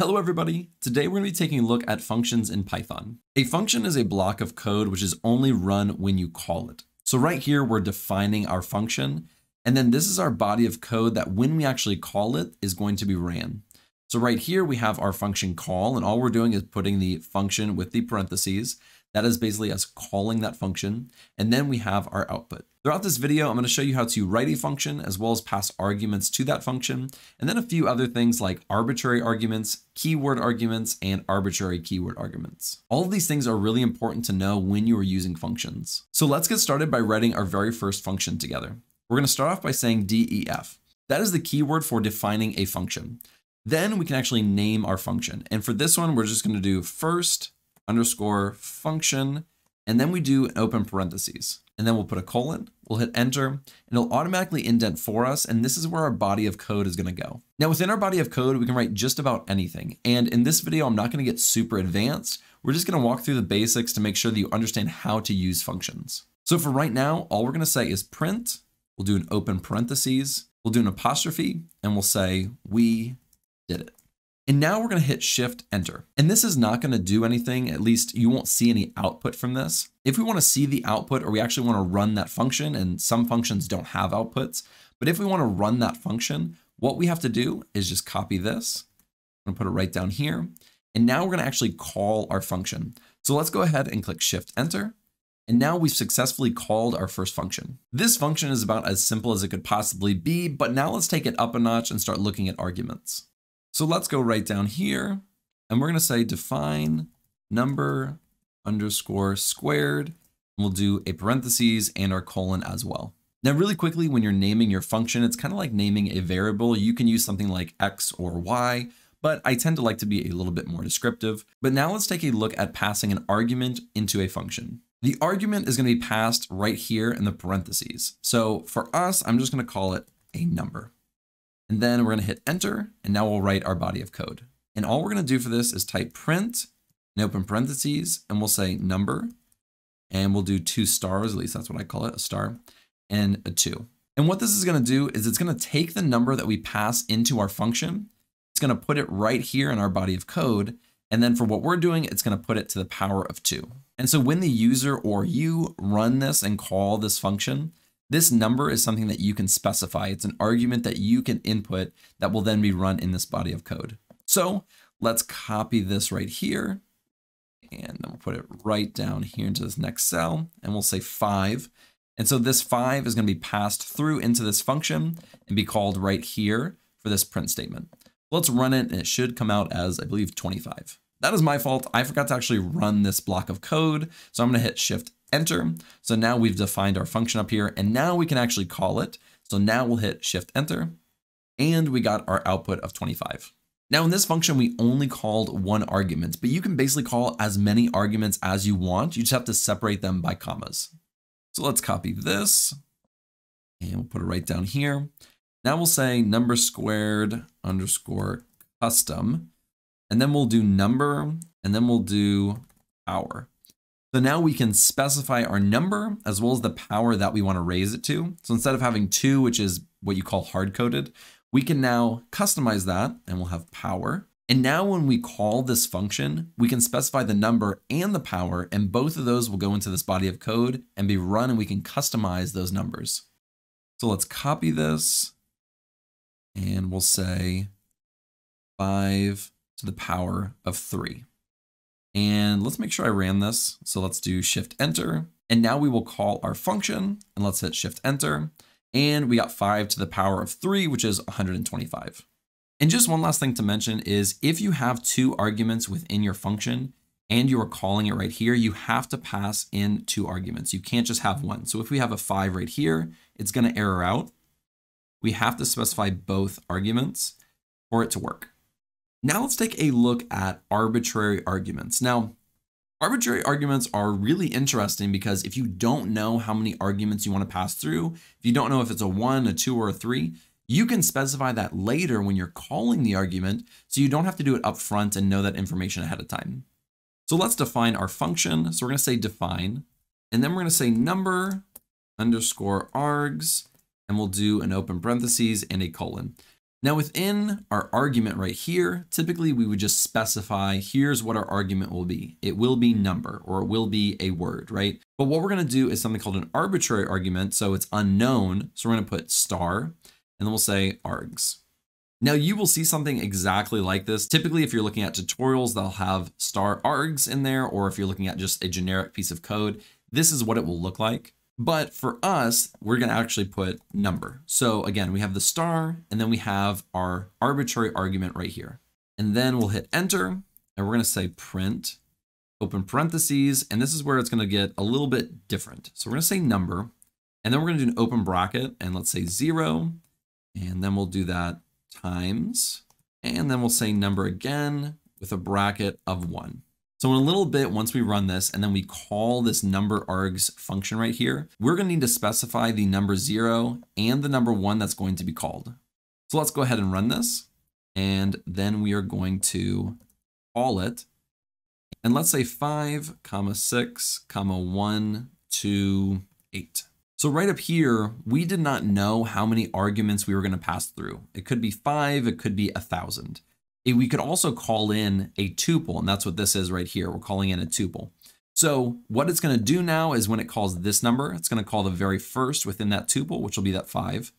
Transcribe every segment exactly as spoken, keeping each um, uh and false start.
Hello everybody, today we're going to be taking a look at functions in Python. A function is a block of code which is only run when you call it. So right here we're defining our function, and then this is our body of code that when we actually call it is going to be ran. So right here we have our function call, and all we're doing is putting the function with the parentheses. That is basically us calling that function, and then we have our output. Throughout this video, I'm going to show you how to write a function as well as pass arguments to that function, and then a few other things like arbitrary arguments, keyword arguments, and arbitrary keyword arguments. All of these things are really important to know when you are using functions. So let's get started by writing our very first function together. We're going to start off by saying def. That is the keyword for defining a function. Then we can actually name our function. And for this one, we're just going to do first underscore function, and then we do an open parentheses, and then we'll put a colon, we'll hit enter, and it'll automatically indent for us. And this is where our body of code is going to go. Now within our body of code, we can write just about anything. And in this video, I'm not going to get super advanced. We're just going to walk through the basics to make sure that you understand how to use functions. So for right now, all we're going to say is print. We'll do an open parentheses. We'll do an apostrophe, and we'll say, we did it. And now we're going to hit shift enter. And this is not going to do anything. At least you won't see any output from this. If we want to see the output, or we actually want to run that function, and some functions don't have outputs, but if we want to run that function, what we have to do is just copy this. I'm going to put it right down here. And now we're going to actually call our function. So let's go ahead and click shift enter. And now we've successfully called our first function. This function is about as simple as it could possibly be, but now let's take it up a notch and start looking at arguments. So let's go right down here, and we're going to say define number underscore squared, and we'll do a parentheses and our colon as well. Now really quickly, when you're naming your function, it's kind of like naming a variable. You can use something like X or Y, but I tend to like to be a little bit more descriptive. But now let's take a look at passing an argument into a function. The argument is going to be passed right here in the parentheses. So for us, I'm just going to call it a number. And then we're going to hit enter, and now we'll write our body of code. And all we're going to do for this is type print and open parentheses, and we'll say number, and we'll do two stars, at least that's what I call it, a star and a two. And what this is going to do is it's going to take the number that we pass into our function. It's going to put it right here in our body of code. And then for what we're doing, it's going to put it to the power of two. And so when the user or you run this and call this function, this number is something that you can specify. It's an argument that you can input that will then be run in this body of code. So let's copy this right here, and then we'll put it right down here into this next cell, and we'll say five. And so this five is going to be passed through into this function and be called right here for this print statement. Let's run it, and it should come out as, I believe, twenty-five. That is my fault. I forgot to actually run this block of code. So I'm going to hit shift enter. So now we've defined our function up here, and now we can actually call it. So now we'll hit shift enter, and we got our output of twenty-five. Now in this function, we only called one argument, but you can basically call as many arguments as you want. You just have to separate them by commas. So let's copy this, and we'll put it right down here. Now we'll say number squared underscore custom, and then we'll do number, and then we'll do hour. So now we can specify our number as well as the power that we want to raise it to. So instead of having two, which is what you call hard coded, we can now customize that, and we'll have power. And now when we call this function, we can specify the number and the power, and both of those will go into this body of code and be run, and we can customize those numbers. So let's copy this, and we'll say five to the power of three. And let's make sure I ran this. So let's do shift enter. And now we will call our function, and let's hit shift enter. And we got five to the power of three, which is one hundred twenty-five. And just one last thing to mention is if you have two arguments within your function and you are calling it right here, you have to pass in two arguments. You can't just have one. So if we have a five right here, it's going to error out. We have to specify both arguments for it to work. Now let's take a look at arbitrary arguments. Now, arbitrary arguments are really interesting because if you don't know how many arguments you want to pass through, if you don't know if it's a one, a two, or a three, you can specify that later when you're calling the argument, so you don't have to do it up front and know that information ahead of time. So let's define our function. So we're going to say define, and then we're going to say number underscore args, and we'll do an open parentheses and a colon. Now within our argument right here, typically we would just specify, here's what our argument will be. It will be number, or it will be a word, right? But what we're gonna do is something called an arbitrary argument, so it's unknown. So we're gonna put star, and then we'll say args. Now you will see something exactly like this. Typically, if you're looking at tutorials, they'll have star args in there, or if you're looking at just a generic piece of code, this is what it will look like. But for us, we're gonna actually put number. So again, we have the star, and then we have our arbitrary argument right here. And then we'll hit enter, and we're gonna say print, open parentheses, and this is where it's gonna get a little bit different. So we're gonna say number, and then we're gonna do an open bracket, and let's say zero, and then we'll do that times, and then we'll say number again with a bracket of one. So in a little bit, once we run this and then we call this number args function right here, we're gonna need to specify the number zero and the number one that's going to be called. So let's go ahead and run this. And then we are going to call it. And let's say five, comma six, comma one, two, eight. So right up here, we did not know how many arguments we were gonna pass through. It could be five, it could be a thousand. We could also call in a tuple, and that's what this is right here. We're calling in a tuple. So what it's going to do now is when it calls this number, it's going to call the very first within that tuple, which will be that five.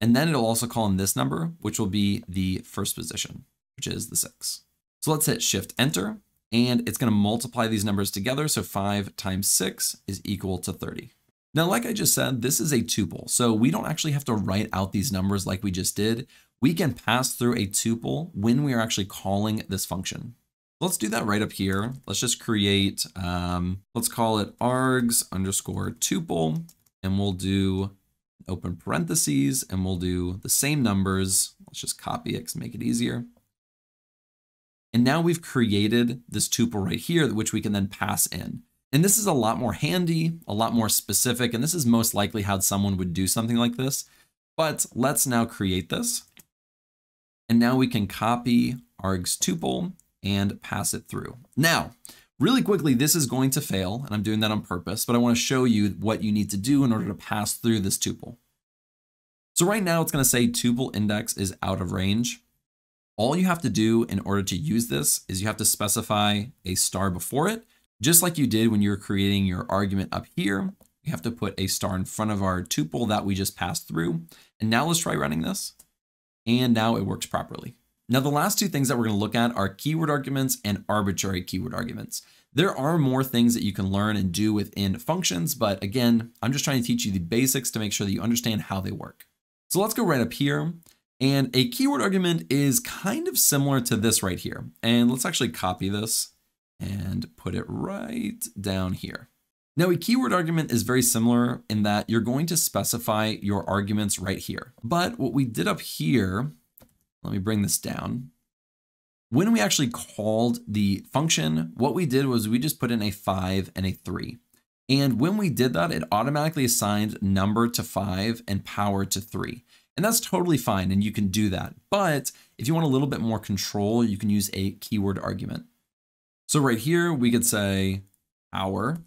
And then it'll also call in this number, which will be the first position, which is the six. So let's hit shift enter, and it's going to multiply these numbers together. So five times six is equal to thirty. Now, like I just said, this is a tuple. So we don't actually have to write out these numbers like we just did. We can pass through a tuple when we are actually calling this function. Let's do that right up here. Let's just create, um, let's call it args underscore tuple, and we'll do open parentheses, and we'll do the same numbers. Let's just copy it to make it easier. And now we've created this tuple right here, which we can then pass in. And this is a lot more handy, a lot more specific, and this is most likely how someone would do something like this. But let's now create this. And now we can copy args tuple and pass it through. Now, really quickly, this is going to fail, and I'm doing that on purpose, but I want to show you what you need to do in order to pass through this tuple. So right now it's going to say tuple index is out of range. All you have to do in order to use this is you have to specify a star before it, just like you did when you were creating your argument up here. We have to put a star in front of our tuple that we just passed through. And now let's try running this. And now it works properly. Now, the last two things that we're gonna look at are keyword arguments and arbitrary keyword arguments. There are more things that you can learn and do within functions, but again, I'm just trying to teach you the basics to make sure that you understand how they work. So let's go right up here. And a keyword argument is kind of similar to this right here. And let's actually copy this and put it right down here. Now, a keyword argument is very similar in that you're going to specify your arguments right here. But what we did up here, let me bring this down. When we actually called the function, what we did was we just put in a five and a three. And when we did that, it automatically assigned number to five and power to three. And that's totally fine, and you can do that. But if you want a little bit more control, you can use a keyword argument. So right here, we could say power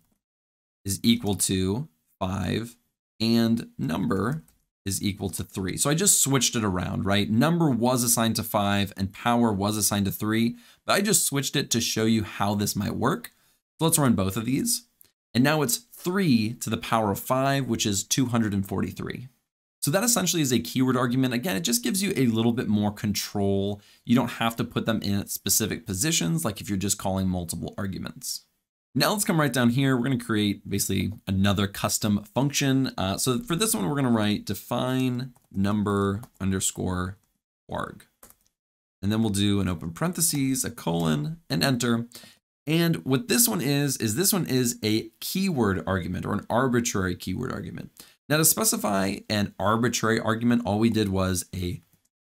is equal to five and number is equal to three. So I just switched it around, right? Number was assigned to five and power was assigned to three, but I just switched it to show you how this might work. So let's run both of these. And now it's three to the power of five, which is two hundred forty-three. So that essentially is a keyword argument. Again, it just gives you a little bit more control. You don't have to put them in specific positions, like if you're just calling multiple arguments. Now let's come right down here. We're going to create basically another custom function. Uh, so for this one, we're going to write define number underscore arg. And then we'll do an open parentheses, a colon, and enter. And what this one is, is this one is a keyword argument or an arbitrary keyword argument. Now to specify an arbitrary argument, all we did was a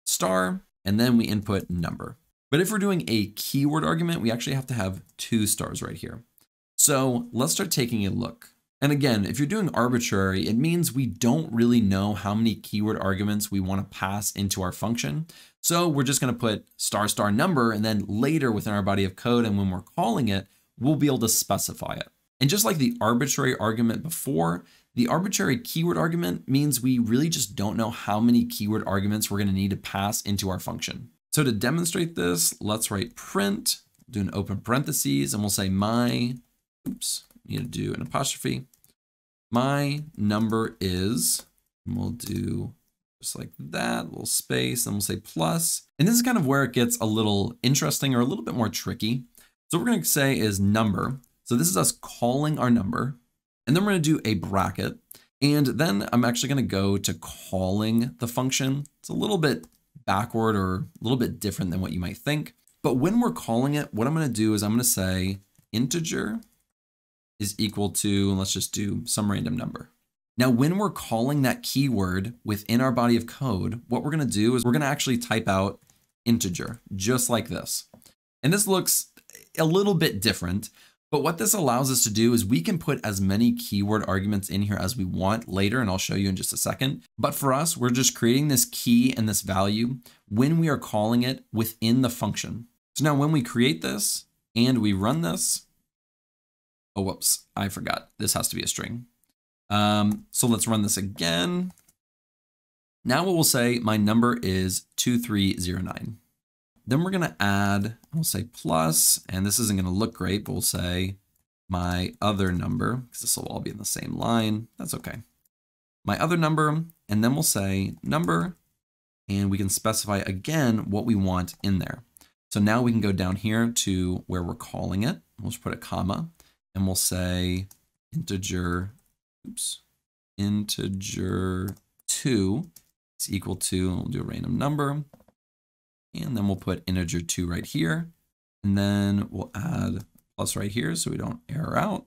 star, and then we input number. But if we're doing a keyword argument, we actually have to have two stars right here. So let's start taking a look. And again, if you're doing arbitrary, it means we don't really know how many keyword arguments we want to pass into our function. So we're just going to put star star number, and then later within our body of code and when we're calling it, we'll be able to specify it. And just like the arbitrary argument before, The arbitrary keyword argument means we really just don't know how many keyword arguments we're going to need to pass into our function. So to demonstrate this, let's write print, do an open parentheses, and we'll say my, oops, need to do an apostrophe. My number is, and we'll do just like that, little space, and we'll say plus. And this is kind of where it gets a little interesting or a little bit more tricky. So what we're going to say is number. So this is us calling our number. And then we're going to do a bracket. And then I'm actually going to go to calling the function. It's a little bit backward or a little bit different than what you might think. But when we're calling it, what I'm going to do is I'm going to say integer is equal to, and let's just do some random number. Now, when we're calling that keyword within our body of code, what we're going to do is we're going to actually type out integer, just like this. And this looks a little bit different. But what this allows us to do is we can put as many keyword arguments in here as we want later, and I'll show you in just a second. But for us, we're just creating this key and this value when we are calling it within the function. So now when we create this and we run this, oh, whoops, I forgot. This has to be a string. Um, so let's run this again. Now what we'll say, my number is two three zero nine. Then we're going to add, we'll say plus, and this isn't going to look great, but we'll say my other number, because this will all be in the same line. That's okay. My other number, and then we'll say number, and we can specify again what we want in there. So now we can go down here to where we're calling it. We'll just put a comma, and we'll say integer, oops, integer two is equal to, and we'll do a random number. And then we'll put integer two right here. And then we'll add plus right here so we don't error out.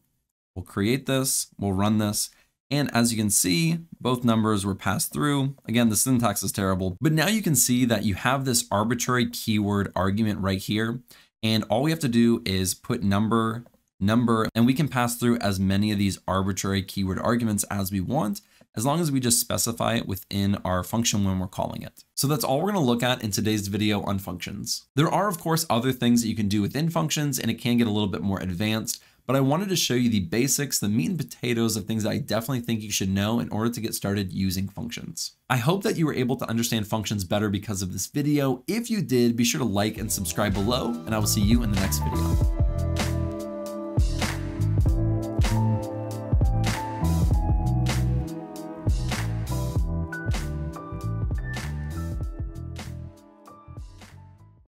We'll create this, we'll run this. And as you can see, both numbers were passed through. Again, the syntax is terrible, but now you can see that you have this arbitrary keyword argument right here. And all we have to do is put number, number, and we can pass through as many of these arbitrary keyword arguments as we want, as long as we just specify it within our function when we're calling it. So that's all we're gonna look at in today's video on functions. There are, of course, other things that you can do within functions, and it can get a little bit more advanced, but I wanted to show you the basics, the meat and potatoes of things that I definitely think you should know in order to get started using functions. I hope that you were able to understand functions better because of this video. If you did, be sure to like and subscribe below, and I will see you in the next video.